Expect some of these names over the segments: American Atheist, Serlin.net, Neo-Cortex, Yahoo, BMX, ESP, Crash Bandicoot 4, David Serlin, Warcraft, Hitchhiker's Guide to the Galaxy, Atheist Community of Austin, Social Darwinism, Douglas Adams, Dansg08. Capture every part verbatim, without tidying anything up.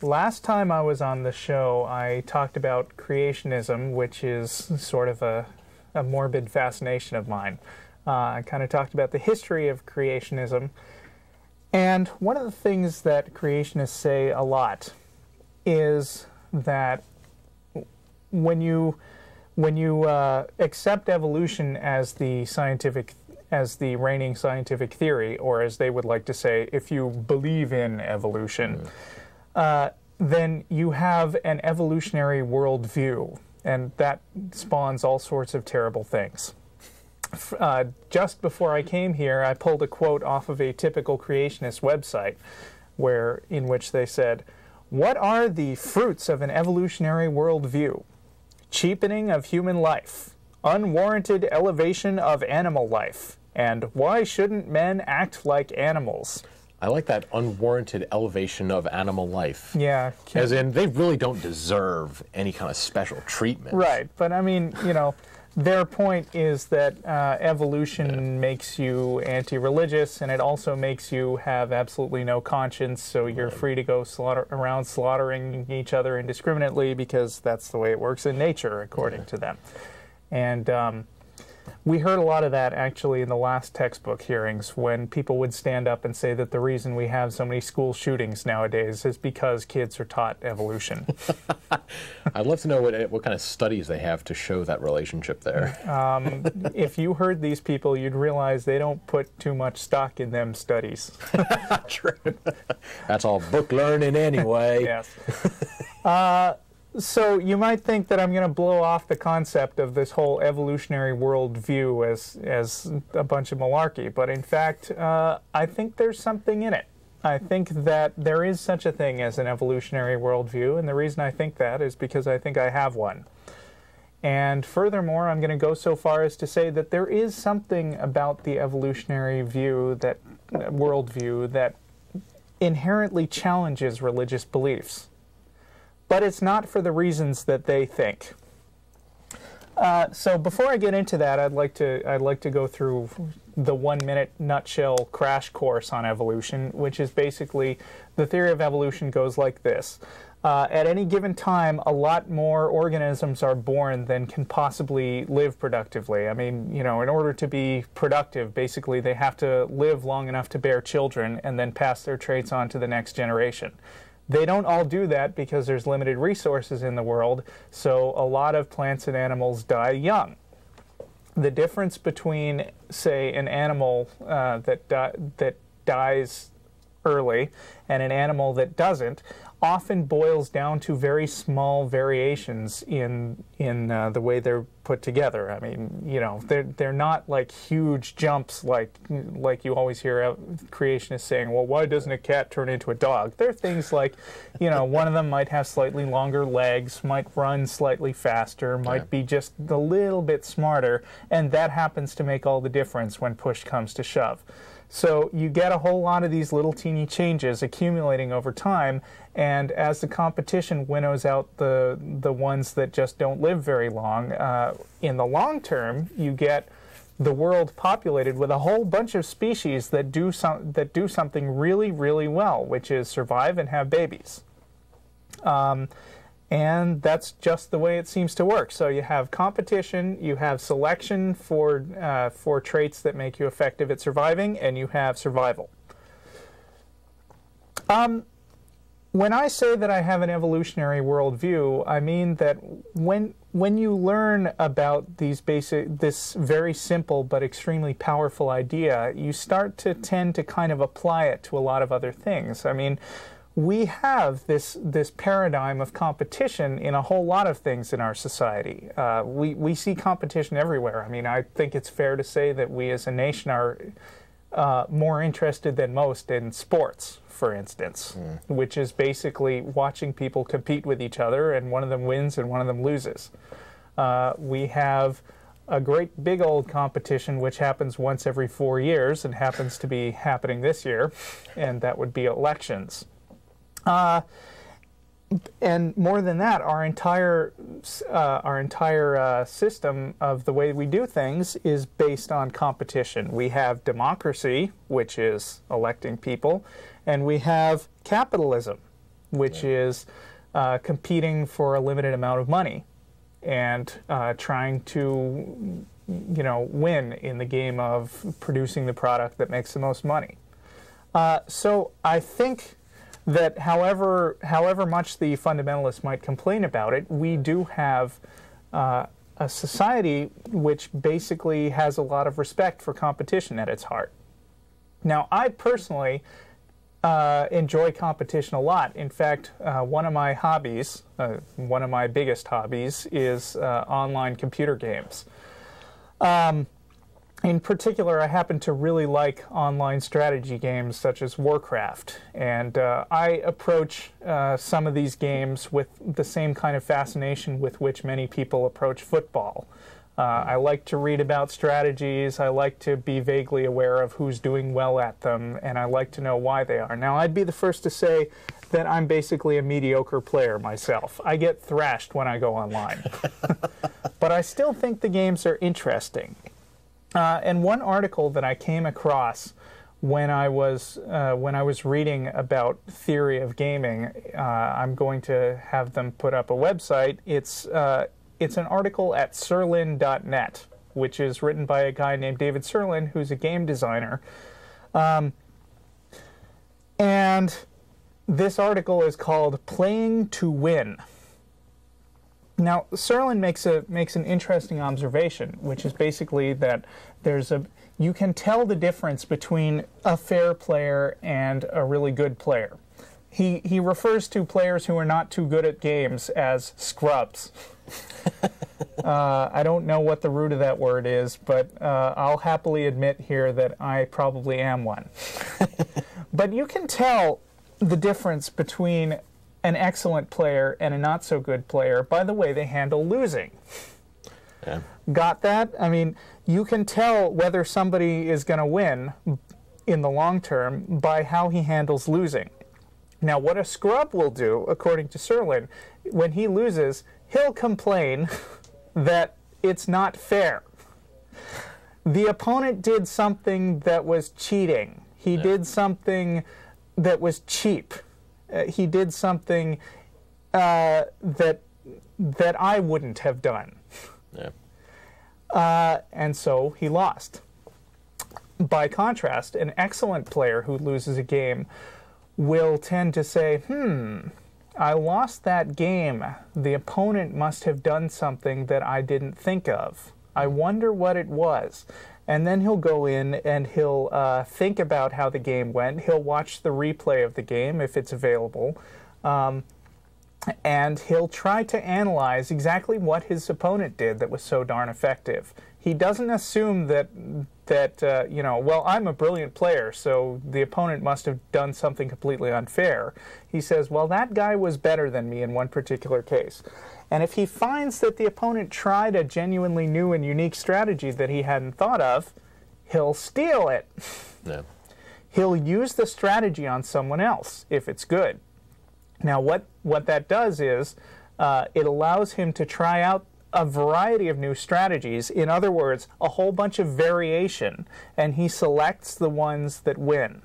Last time I was on the show, I talked about creationism, which is sort of a, a morbid fascination of mine. Uh, I kind of talked about the history of creationism. And one of the things that creationists say a lot is that when you when you uh, accept evolution as the scientific as the reigning scientific theory, or as they would like to say, if you believe in evolution, uh, then you have an evolutionary worldview, and that spawns all sorts of terrible things. Uh, just before I came here, I pulled a quote off of a typical creationist website, where in which they said, "What are the fruits of an evolutionary worldview? Cheapening of human life, unwarranted elevation of animal life, and why shouldn't men act like animals?" I like that, unwarranted elevation of animal life. Yeah. As in, they really don't deserve any kind of special treatment. Right, but I mean, you know, their point is that uh, evolution yeah. makes you anti-religious, and it also makes you have absolutely no conscience, so you're free to go slaughter around slaughtering each other indiscriminately because that's the way it works in nature, according yeah. to them. And um, we heard a lot of that, actually, in the last textbook hearings, when people would stand up and say that the reason we have so many school shootings nowadays is because kids are taught evolution. I'd love to know what, what kind of studies they have to show that relationship there. Um, if you heard these people, you'd realize they don't put too much stock in them studies. True. That's all book learning anyway. Yes. Uh, So you might think that I'm going to blow off the concept of this whole evolutionary worldview as, as a bunch of malarkey, but in fact, uh, I think there's something in it. I think that there is such a thing as an evolutionary worldview, and the reason I think that is because I think I have one. And furthermore, I'm going to go so far as to say that there is something about the evolutionary view, that uh, worldview, that inherently challenges religious beliefs. But it's not for the reasons that they think. Uh, so before I get into that, I'd like to I'd like to go through the one-minute nutshell crash course on evolution, which is basically the theory of evolution goes like this: uh, at any given time, a lot more organisms are born than can possibly live productively. I mean, you know, in order to be productive, basically they have to live long enough to bear children and then pass their traits on to the next generation. They don't all do that because there's limited resources in the world, so a lot of plants and animals die young. The difference between, say, an animal uh, that, di that dies early and an animal that doesn't often boils down to very small variations in, in uh, the way they're put together. I mean, you know, they're, they're not like huge jumps like, like you always hear creationists saying, well, why doesn't a cat turn into a dog? They're things like, you know, one of them might have slightly longer legs, might run slightly faster, might yeah. be just a little bit smarter, and that happens to make all the difference when push comes to shove. So you get a whole lot of these little teeny changes accumulating over time, and as the competition winnows out the, the ones that just don't live very long, uh, in the long term, you get the world populated with a whole bunch of species that do, some, that do something really, really well, which is survive and have babies. Um, And that's just the way it seems to work. So you have competition, you have selection for, uh, for traits that make you effective at surviving, and you have survival. Um, when I say that I have an evolutionary worldview, I mean that when, when you learn about these basic, this very simple but extremely powerful idea, you start to tend to kind of apply it to a lot of other things. I mean, we have this, this paradigm of competition in a whole lot of things in our society. Uh, we, we see competition everywhere. I mean, I think it's fair to say that we as a nation are uh, more interested than most in sports, for instance, mm. which is basically watching people compete with each other, and one of them wins and one of them loses. Uh, we have a great big old competition which happens once every four years and happens to be happening this year, and that would be elections. Uh, and more than that, our entire uh, our entire uh, system of the way we do things is based on competition. We have democracy, which is electing people, and we have capitalism, which yeah. is uh, competing for a limited amount of money and uh, trying to, you know, win in the game of producing the product that makes the most money. Uh, so I think that however, however much the fundamentalists might complain about it, we do have uh, a society which basically has a lot of respect for competition at its heart. Now, I personally uh, enjoy competition a lot. In fact, uh, one of my hobbies, uh, one of my biggest hobbies, is uh, online computer games. Um, in particular, I happen to really like online strategy games such as Warcraft, and uh, I approach uh, some of these games with the same kind of fascination with which many people approach football. Uh, I like to read about strategies, I like to be vaguely aware of who's doing well at them, and I like to know why they are. Now, I'd be the first to say that I'm basically a mediocre player myself. I get thrashed when I go online. But I still think the games are interesting. Uh, and one article that I came across when I was, uh, when I was reading about theory of gaming, uh, I'm going to have them put up a website. It's, uh, it's an article at Serlin dot net, which is written by a guy named David Serlin, who's a game designer. Um, and this article is called Playing to Win. Now, Serlin makes a makes an interesting observation, which is basically that there's a you can tell the difference between a fair player and a really good player. He he refers to players who are not too good at games as scrubs. uh, I don't know what the root of that word is, but uh, I'll happily admit here that I probably am one. But you can tell the difference between an excellent player and a not-so-good player by the way they handle losing. Yeah. Got that? I mean, you can tell whether somebody is going to win in the long term by how he handles losing. Now, what a scrub will do, according to Serlin, when he loses, he'll complain that it's not fair. The opponent did something that was cheating. He yeah. did something that was cheap. Uh, he did something uh, that that I wouldn't have done, yeah. uh, and so he lost. By contrast, an excellent player who loses a game will tend to say, "Hmm, I lost that game. The opponent must have done something that I didn't think of. I wonder what it was." And then he'll go in and he'll uh, think about how the game went. He'll watch the replay of the game if it's available. Um, and he'll try to analyze exactly what his opponent did that was so darn effective. He doesn't assume that, that uh, you know, well, I'm a brilliant player, so the opponent must have done something completely unfair. He says, well, that guy was better than me in one particular case. And if he finds that the opponent tried a genuinely new and unique strategy that he hadn't thought of, he'll steal it. Yeah. He'll use the strategy on someone else if it's good. Now, what, what that does is uh, it allows him to try out a variety of new strategies. In other words, a whole bunch of variation, and he selects the ones that win.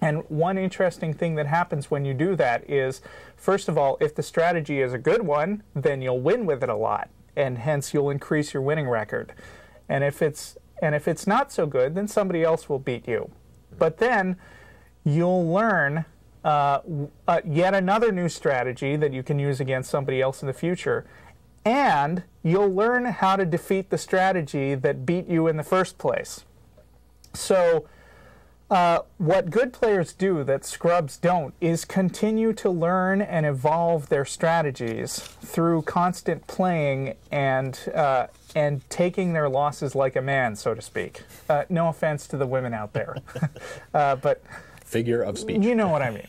And one interesting thing that happens when you do that is, first of all, if the strategy is a good one, then you'll win with it a lot, and hence you'll increase your winning record. And if it's, and if it's not so good, then somebody else will beat you. But then you'll learn uh, uh, yet another new strategy that you can use against somebody else in the future, and you'll learn how to defeat the strategy that beat you in the first place. So Uh, what good players do that scrubs don't is continue to learn and evolve their strategies through constant playing and uh, and taking their losses like a man, so to speak. Uh, no offense to the women out there, uh, but figure of speech. You know what I mean.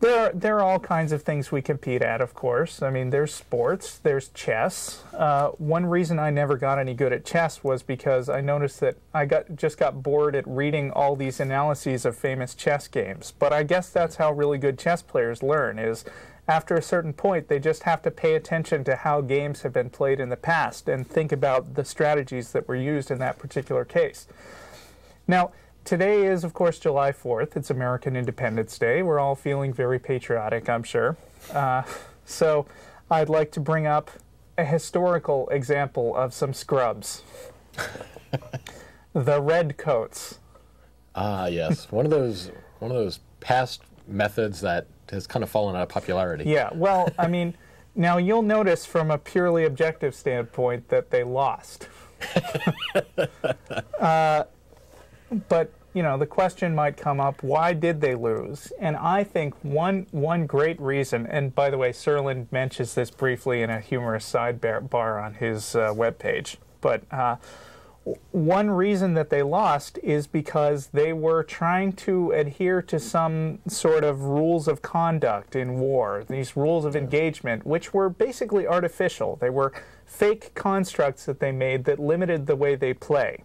there are, there are all kinds of things we compete at, of course. I mean, there's sports, there's chess. Uh, one reason I never got any good at chess was because I noticed that I got just got bored at reading all these analyses of famous chess games. But I guess that's how really good chess players learn, is after a certain point, they just have to pay attention to how games have been played in the past and think about the strategies that were used in that particular case. Now, today is, of course, July fourth. It's American Independence Day. We're all feeling very patriotic, I'm sure. Uh, so I'd like to bring up a historical example of some scrubs. The redcoats. Ah, yes. One of those one of those past methods that has kind of fallen out of popularity. Yeah, well, I mean, now you'll notice from a purely objective standpoint that they lost. uh, but, you know, the question might come up, why did they lose? And I think one, one great reason, and by the way, Serlin mentions this briefly in a humorous sidebar on his uh, webpage, but uh, one reason that they lost is because they were trying to adhere to some sort of rules of conduct in war, these rules of engagement, which were basically artificial. They were fake constructs that they made that limited the way they play.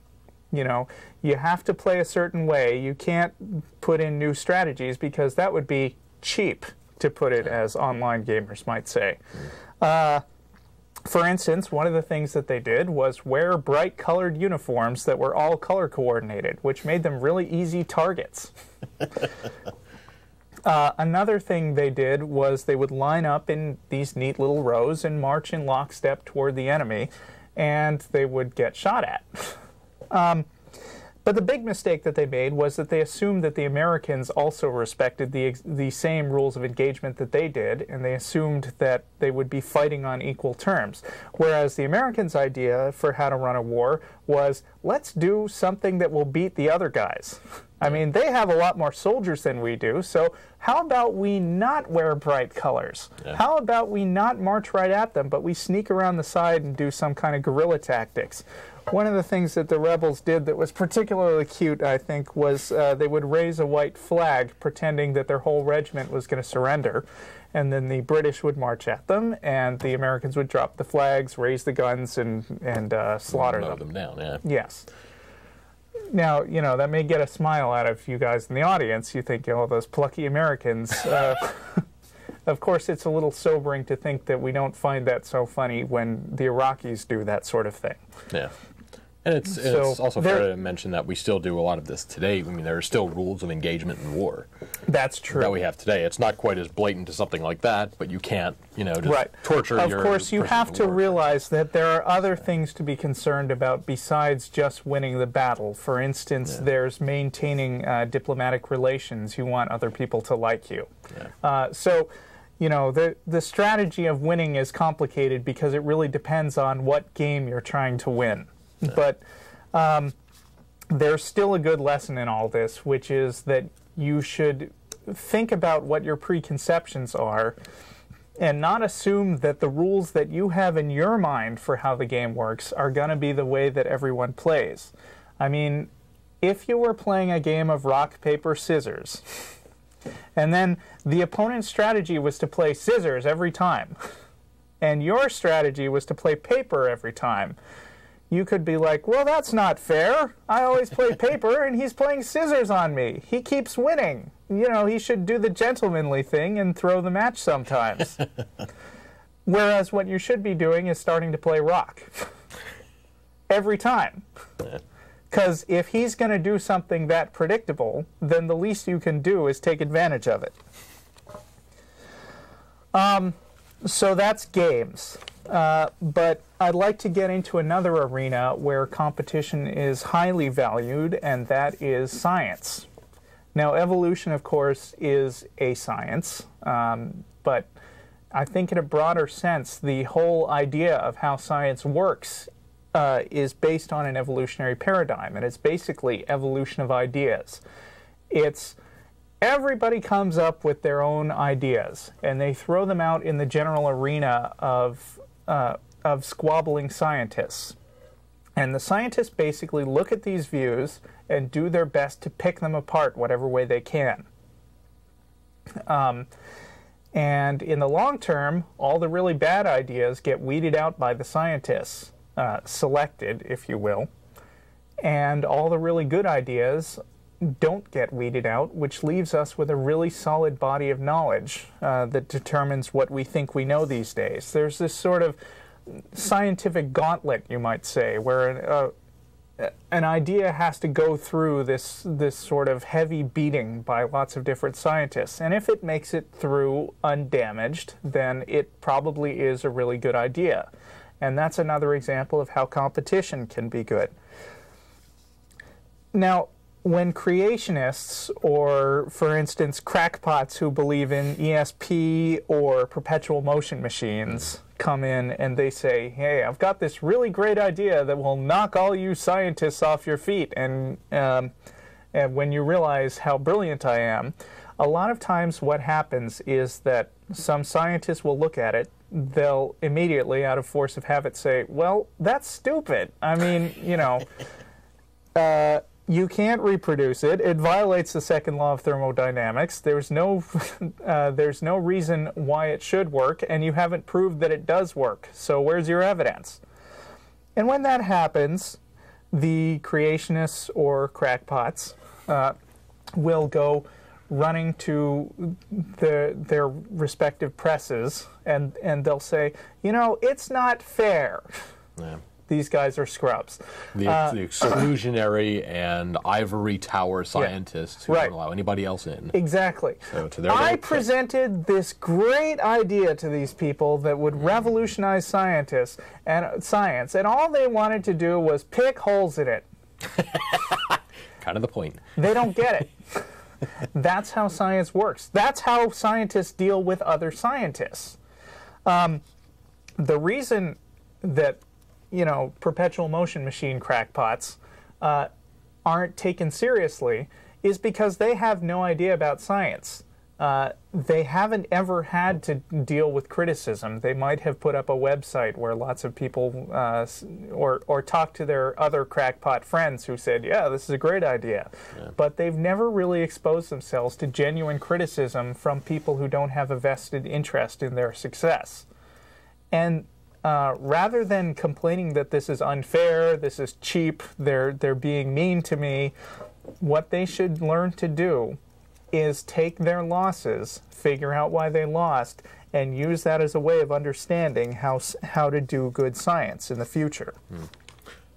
You know, you have to play a certain way. You can't put in new strategies because that would be cheap, to put it as online gamers might say. Uh, For instance, one of the things that they did was wear bright colored uniforms that were all color coordinated, which made them really easy targets. uh, another thing they did was they would line up in these neat little rows and march in lockstep toward the enemy, and they would get shot at. um, but the big mistake that they made was that they assumed that the Americans also respected the, the same rules of engagement that they did, and they assumed that they would be fighting on equal terms. Whereas the Americans' idea for how to run a war was, let's do something that will beat the other guys. I mean, they have a lot more soldiers than we do, so how about we not wear bright colors? Yeah. How about we not march right at them, but we sneak around the side and do some kind of guerrilla tactics? One of the things that the rebels did that was particularly cute, I think, was uh, they would raise a white flag pretending that their whole regiment was going to surrender, and then the British would march at them, and the Americans would drop the flags, raise the guns, and, and uh, slaughter them. Mow them down, yeah. Yes. Now, you know, that may get a smile out of you guys in the audience. You think, oh, those plucky Americans. Uh, Of course, it's a little sobering to think that we don't find that so funny when the Iraqis do that sort of thing. Yeah. And it's, and so it's also fair to mention that we still do a lot of this today. I mean, there are still rules of engagement in war. That's true. That we have today. It's not quite as blatant as something like that, but you can't, you know, just right. torture of your... Of course, you have to war. realize that there are other things to be concerned about besides just winning the battle. For instance, yeah. there's maintaining uh, diplomatic relations. You want other people to like you. Yeah. Uh, so... You know, the, the strategy of winning is complicated because it really depends on what game you're trying to win. Yeah. But um, there's still a good lesson in all this, which is that you should think about what your preconceptions are and not assume that the rules that you have in your mind for how the game works are going to be the way that everyone plays. I mean, if you were playing a game of rock, paper, scissors... And then the opponent's strategy was to play scissors every time. And your strategy was to play paper every time. You could be like, well, that's not fair. I always play paper, and he's playing scissors on me. He keeps winning. You know, he should do the gentlemanly thing and throw the match sometimes. Whereas what you should be doing is starting to play rock. Every time. Because if he's going to do something that predictable, then the least you can do is take advantage of it. Um, so that's games. Uh, but I'd like to get into another arena where competition is highly valued, and that is science. Now, evolution, of course, is a science, um, but I think in a broader sense, the whole idea of how science works Uh, is based on an evolutionary paradigm, and it's basically evolution of ideas. It's everybody comes up with their own ideas, and they throw them out in the general arena of, uh, of squabbling scientists. And the scientists basically look at these views and do their best to pick them apart whatever way they can. Um, and in the long term, all the really bad ideas get weeded out by the scientists. Uh, selected, if you will, and all the really good ideas don't get weeded out, which leaves us with a really solid body of knowledge uh, that determines what we think we know these days. There's this sort of scientific gauntlet, you might say, where an, uh, an idea has to go through this this sort of heavy beating by lots of different scientists, and if it makes it through undamaged, then it probably is a really good idea. And that's another example of how competition can be good. Now, when creationists, or for instance crackpots who believe in E S P or perpetual motion machines, come in and they say, hey, I've got this really great idea that will knock all you scientists off your feet, and, um, and when you realize how brilliant I am, a lot of times what happens is that some scientists will look at it, they'll immediately, out of force of habit, say, well, that's stupid. I mean, you know, uh, you can't reproduce it. It violates the second law of thermodynamics. There's no, uh, there's no reason why it should work, and you haven't proved that it does work. So where's your evidence? And when that happens, the creationists or crackpots uh, will go running to the, their respective presses, and, and they'll say, you know, it's not fair. Yeah. These guys are scrubs. The, uh, the exclusionary and ivory tower scientists, yeah, who right. don't allow anybody else in. Exactly. So to their I presented this great idea to these people that would mm. revolutionize scientists and uh, science, and all they wanted to do was pick holes in it. Kind of the point. They don't get it. That's how science works. That's how scientists deal with other scientists. Um, the reason that you know, perpetual motion machine crackpots uh, aren't taken seriously is because they have no idea about science. Uh, they haven't ever had to deal with criticism. They might have put up a website where lots of people, uh, or, or talked to their other crackpot friends who said, yeah, this is a great idea. Yeah. But they've never really exposed themselves to genuine criticism from people who don't have a vested interest in their success. And Uh, rather than complaining that this is unfair, this is cheap, they're, they're being mean to me, what they should learn to do is take their losses, figure out why they lost, and use that as a way of understanding how, how to do good science in the future. Hmm.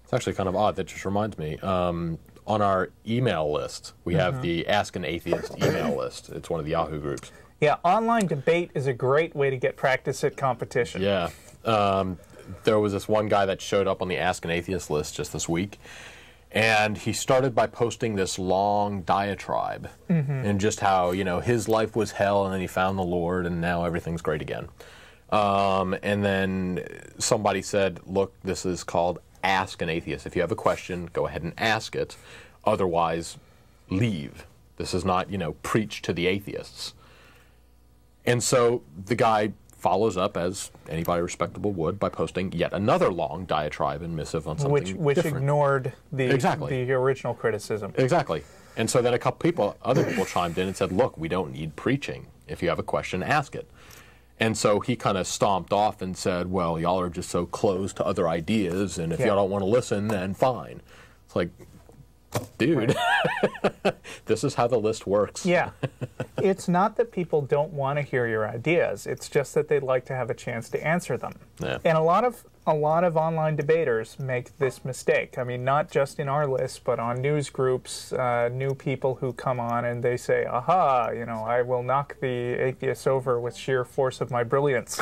It's actually kind of odd. That just reminds me. Um, on our email list, we have mm-hmm. the Ask an Atheist email list. It's one of the Yahoo groups. Yeah, online debate is a great way to get practice at competition. Yeah. Um, there was this one guy that showed up on the Ask an Atheist list just this week, and he started by posting this long diatribe mm-hmm. and just how, you know, his life was hell and then he found the Lord and now everything's great again. Um, and then somebody said, look, this is called Ask an Atheist. If you have a question, go ahead and ask it. Otherwise, leave. This is not, you know, preach to the atheists. And so the guy follows up, as anybody respectable would, by posting yet another long diatribe and missive on something which, which different. ignored the, exactly. the original criticism. Exactly. And so then a couple people, other people chimed in and said, look, we don't need preaching. If you have a question, ask it. And so he kind of stomped off and said, well, y'all are just so closed to other ideas, and if yeah. y'all don't want to listen, then fine. It's like, dude, this is how the list works. Yeah. It's not that people don't want to hear your ideas. It's just that they'd like to have a chance to answer them. Yeah. And a lot of a lot of online debaters make this mistake. I mean, not just in our list, but on news groups, uh, new people who come on and they say, aha, you know, I will knock the atheists over with sheer force of my brilliance.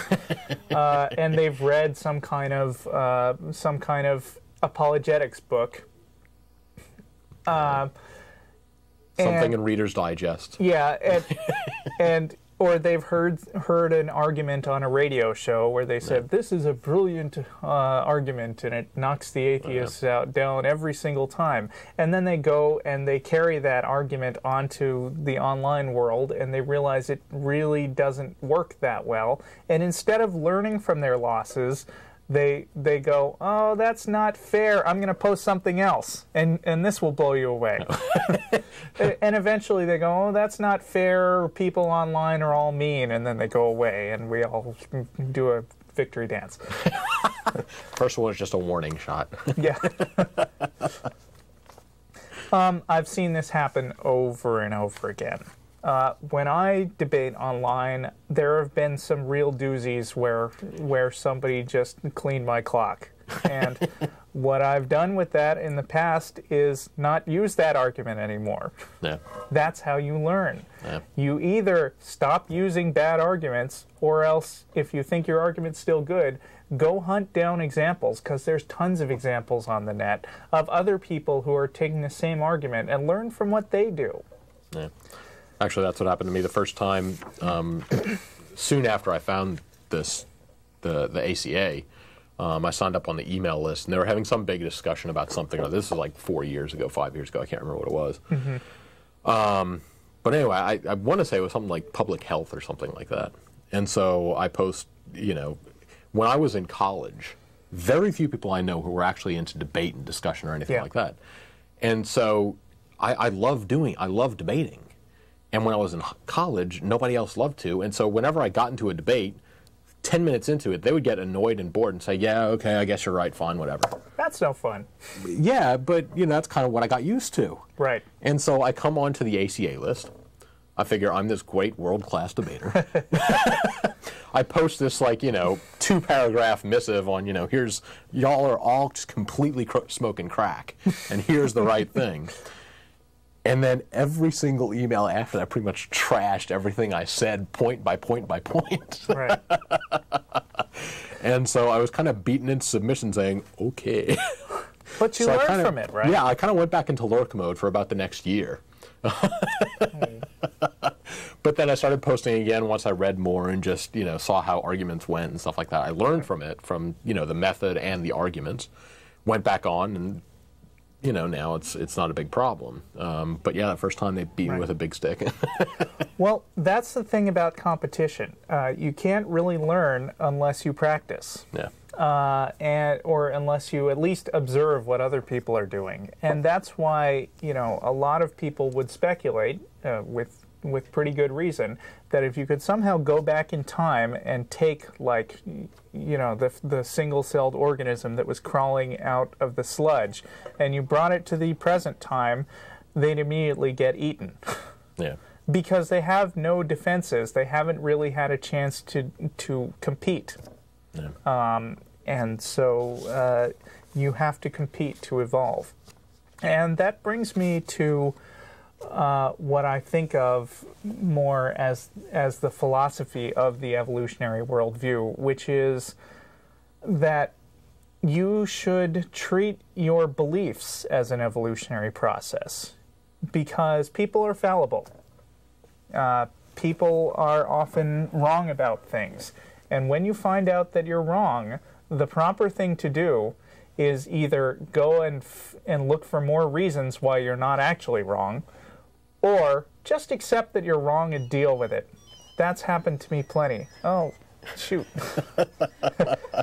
uh, and they've read some kind of, uh, some kind of apologetics book. Uh, Something and, in Reader's Digest. Yeah, and, and or they've heard heard an argument on a radio show where they said, yeah. this is a brilliant uh, argument, and it knocks the atheists oh, yeah. out down every single time. And then they go and they carry that argument onto the online world, and they realize it really doesn't work that well. And instead of learning from their losses, They, they go, oh, that's not fair. I'm going to post something else, and, and this will blow you away. No. And eventually they go, oh, that's not fair. People online are all mean, and then they go away, and we all do a victory dance. First one is just a warning shot. Yeah. um, I've seen this happen over and over again. Uh, when I debate online, there have been some real doozies where where somebody just cleaned my clock, and What I've done with that in the past is not use that argument anymore. Yeah. That's how you learn. Yeah. You either stop using bad arguments, or else, if you think your argument's still good, go hunt down examples, because there's tons of examples on the net of other people who are taking the same argument, and learn from what they do. Yeah. Actually, that's what happened to me the first time. Um, soon after I found this, the, the A C A, Um, I signed up on the email list, and they were having some big discussion about something. This was like four years ago, five years ago. I can't remember what it was. Mm-hmm. um, but anyway, I, I want to say it was something like public health or something like that. And so I post, you know, when I was in college, very few people I know who were actually into debate and discussion or anything yeah. like that. And so I, I love doing, I love debating. And when I was in college, nobody else loved to. And so whenever I got into a debate, ten minutes into it, they would get annoyed and bored and say, yeah, okay, I guess you're right, fine, whatever. That's no fun. Yeah, but you know, that's kind of what I got used to. Right. And so I come onto the A C A list. I figure I'm this great world-class debater. I post this, like, you know, two-paragraph missive on, you know, here's, y'all are all just completely cr smoking crack, and here's the right thing. And then every single email after that pretty much trashed everything I said, point by point by point. Right. And so I was kind of beaten into submission, saying, okay. But you so learned kind of, from it, right? Yeah, I kind of went back into lurk mode for about the next year. mm. But then I started posting again once I read more and just, you know, saw how arguments went and stuff like that. I learned right. from it, from, you know, the method and the arguments. Went back on and... You know, now it's it's not a big problem. Um, but yeah, the first time they beat right. me with a big stick. Well, that's the thing about competition. Uh, you can't really learn unless you practice. Yeah. Uh, and or unless you at least observe what other people are doing. And that's why, you know, a lot of people would speculate uh, with with pretty good reason that if you could somehow go back in time and take, like, you know, the, the single-celled organism that was crawling out of the sludge and you brought it to the present time, they'd immediately get eaten. Yeah. Because they have no defenses. They haven't really had a chance to, to compete. Yeah. Um, and so uh, you have to compete to evolve. And that brings me to... Uh, what I think of more as as the philosophy of the evolutionary worldview, which is that you should treat your beliefs as an evolutionary process, because people are fallible. Uh, people are often wrong about things. And when you find out that you're wrong, the proper thing to do is either go and, f and look for more reasons why you're not actually wrong, or just accept that you're wrong and deal with it. That's happened to me plenty. Oh, shoot.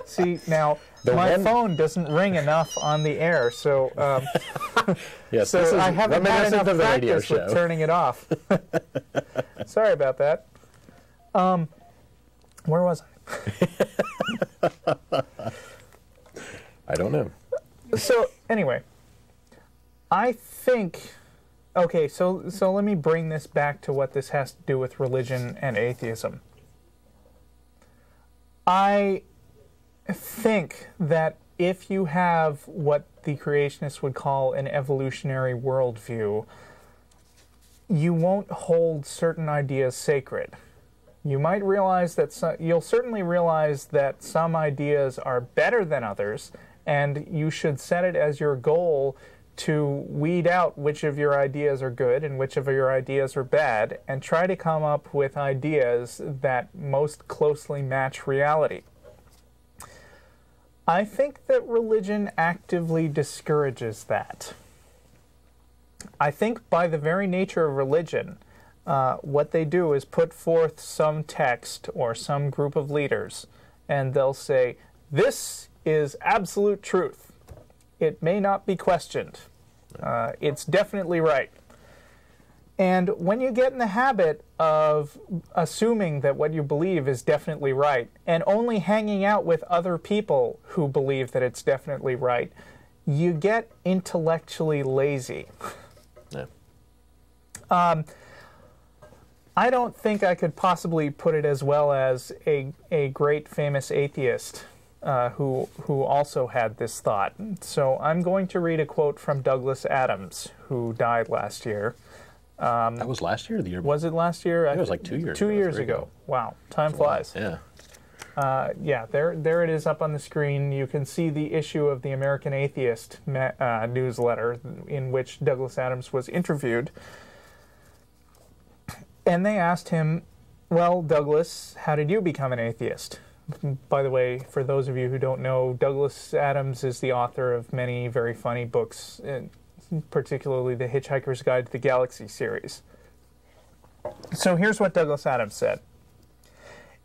See, now, the my one... phone doesn't ring enough on the air, so, um, yes, so I haven't had enough of the practice radio show. with turning it off. Sorry about that. Um, where was I? I don't know. So, anyway, I think... Okay, so, so let me bring this back to what this has to do with religion and atheism. I think that if you have what the creationists would call an evolutionary worldview, you won't hold certain ideas sacred. You might realize that some, you'll certainly realize that some ideas are better than others, and you should set it as your goal to weed out which of your ideas are good and which of your ideas are bad, and try to come up with ideas that most closely match reality. I think that religion actively discourages that. I think by the very nature of religion, uh, what they do is put forth some text or some group of leaders, and they'll say, "This is absolute truth. It may not be questioned. Uh, it's definitely right." And when you get in the habit of assuming that what you believe is definitely right, and only hanging out with other people who believe that it's definitely right, you get intellectually lazy. Yeah. Um, I don't think I could possibly put it as well as a, a great famous atheist uh, who, who also had this thought. So I'm going to read a quote from Douglas Adams, who died last year. Um, that was last year or the year before? Was it last year? I I it was like two years two ago. Two years ago. ago. Wow. Time flies. Yeah. Uh, yeah, there, there it is up on the screen. You can see the issue of the American Atheist uh, newsletter in which Douglas Adams was interviewed. And they asked him, well, Douglas, how did you become an atheist? By the way, for those of you who don't know, Douglas Adams is the author of many very funny books, particularly the Hitchhiker's Guide to the Galaxy series. So here's what Douglas Adams said.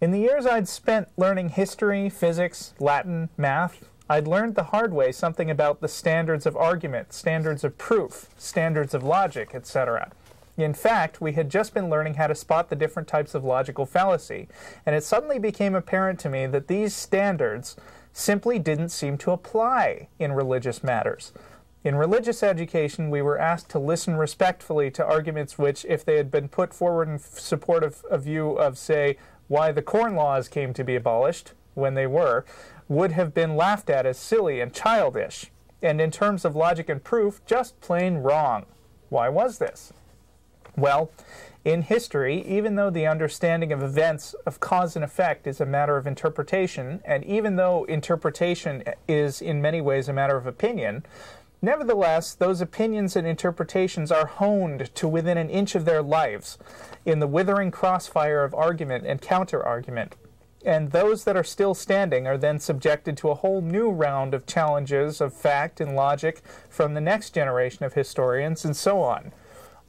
In the years I'd spent learning history, physics, Latin, math, I'd learned the hard way something about the standards of argument, standards of proof, standards of logic, et cetera. In fact, we had just been learning how to spot the different types of logical fallacy, and it suddenly became apparent to me that these standards simply didn't seem to apply in religious matters. In religious education, we were asked to listen respectfully to arguments which, if they had been put forward in support of a view of, say, why the Corn Laws came to be abolished, when they were, would have been laughed at as silly and childish, and in terms of logic and proof, just plain wrong. Why was this? Well, in history, even though the understanding of events of cause and effect is a matter of interpretation, and even though interpretation is in many ways a matter of opinion, nevertheless, those opinions and interpretations are honed to within an inch of their lives in the withering crossfire of argument and counter-argument, and those that are still standing are then subjected to a whole new round of challenges of fact and logic from the next generation of historians, and so on.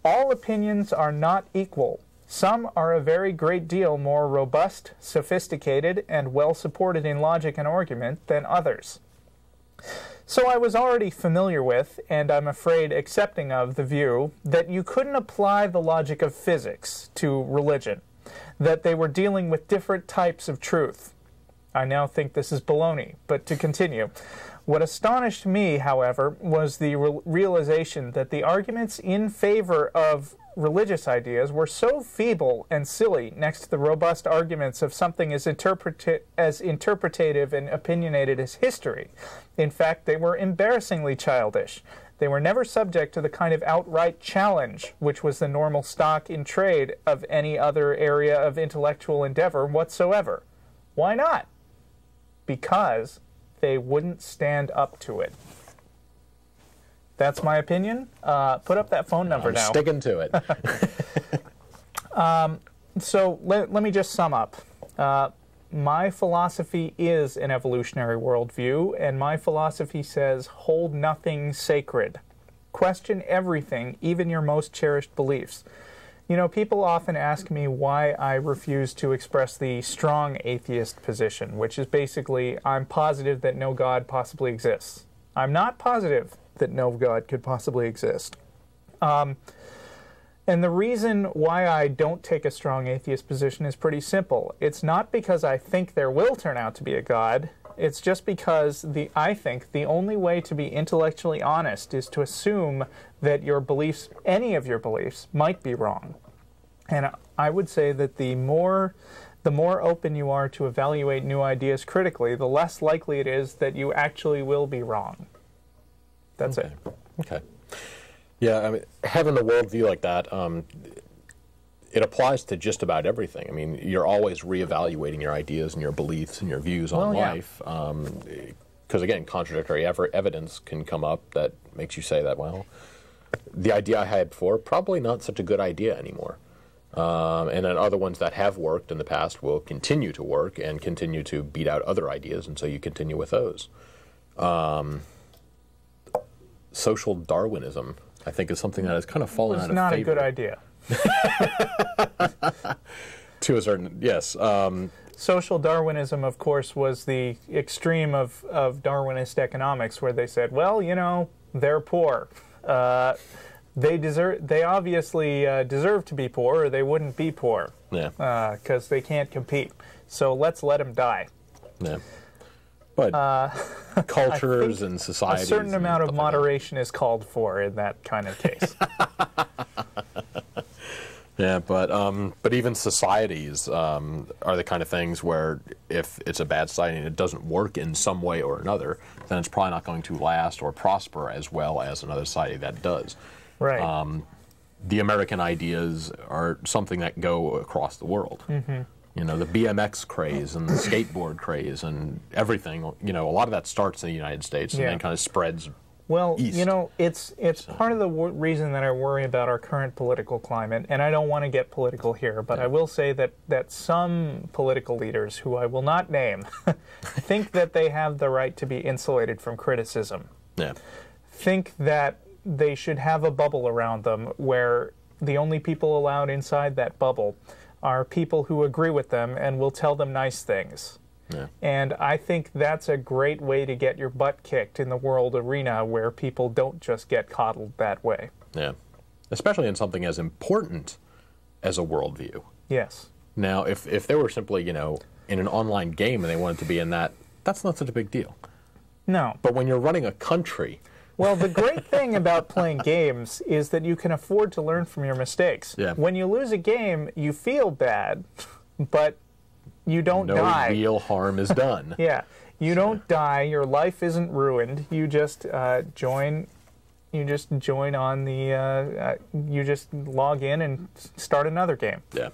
All opinions are not equal. Some are a very great deal more robust, sophisticated, and well-supported in logic and argument than others. So I was already familiar with, and I'm afraid accepting of, the view that you couldn't apply the logic of physics to religion, that they were dealing with different types of truth. I now think this is baloney, but to continue. What astonished me, however, was the re- realization that the arguments in favor of religious ideas were so feeble and silly next to the robust arguments of something as, interpreta as interpretative and opinionated as history. In fact, they were embarrassingly childish. They were never subject to the kind of outright challenge which was the normal stock in trade of any other area of intellectual endeavor whatsoever. Why not? Because they wouldn't stand up to it. That's my opinion. Uh, put up that phone number I'm now. Sticking to it. um, so let, let me just sum up. Uh, my philosophy is an evolutionary worldview, and my philosophy says hold nothing sacred. Question everything, even your most cherished beliefs. You know, people often ask me why I refuse to express the strong atheist position, which is basically I'm positive that no God possibly exists. I'm not positive that no God could possibly exist. Um, and the reason why I don't take a strong atheist position is pretty simple. It's not because I think there will turn out to be a God. It's just because the, I think the only way to be intellectually honest is to assume that your beliefs, any of your beliefs, might be wrong. And I would say that the more, the more open you are to evaluate new ideas critically, the less likely it is that you actually will be wrong. That's it. Okay. Yeah, I mean, having a worldview like that, um, it applies to just about everything. I mean, you're always reevaluating your ideas and your beliefs and your views on well, life. Because, um, again, contradictory ever evidence can come up that makes you say that, well, the idea I had before, probably not such a good idea anymore. Um, and then other ones that have worked in the past will continue to work and continue to beat out other ideas, and so you continue with those. Um, social Darwinism, I think, is something that has kind of fallen out of favor. It's not a good idea. To a certain, yes. Um, Social Darwinism, of course, was the extreme of, of Darwinist economics, where they said, well, you know, they're poor. Uh, they deserve, they obviously uh, deserve to be poor, or they wouldn't be poor. Yeah. Because uh, they can't compete. So let's let them die. Yeah. But uh, cultures and societies. A certain amount of moderation like is called for in that kind of case. Yeah, but um, but even societies um, are the kind of things where if it's a bad society and it doesn't work in some way or another, then it's probably not going to last or prosper as well as another society that does. Right. Um, the American ideas are something that go across the world. Mm-hmm. You know, the B M X craze and the skateboard craze and everything. You know, a lot of that starts in the United States and yeah. then kind of spreads. Well, East. You know, it's it's so. part of the w reason that I worry about our current political climate, and I don't want to get political here, but yeah. I will say that, that some political leaders, who I will not name, think that they have the right to be insulated from criticism, yeah. think that they should have a bubble around them where the only people allowed inside that bubble are people who agree with them and will tell them nice things. Yeah. And I think that's a great way to get your butt kicked in the world arena, where people don't just get coddled that way. Yeah, especially in something as important as a worldview. Yes. Now, if if they were simply, you know, in an online game and they wanted to be in that, that's not such a big deal. No. But when you're running a country. Well, the great thing about playing games is that you can afford to learn from your mistakes. Yeah. When you lose a game, you feel bad, but. You don't no die. No real harm is done. yeah. You so. don't die. Your life isn't ruined. You just uh, join. You just join on the. Uh, uh, you just log in and start another game. Yeah.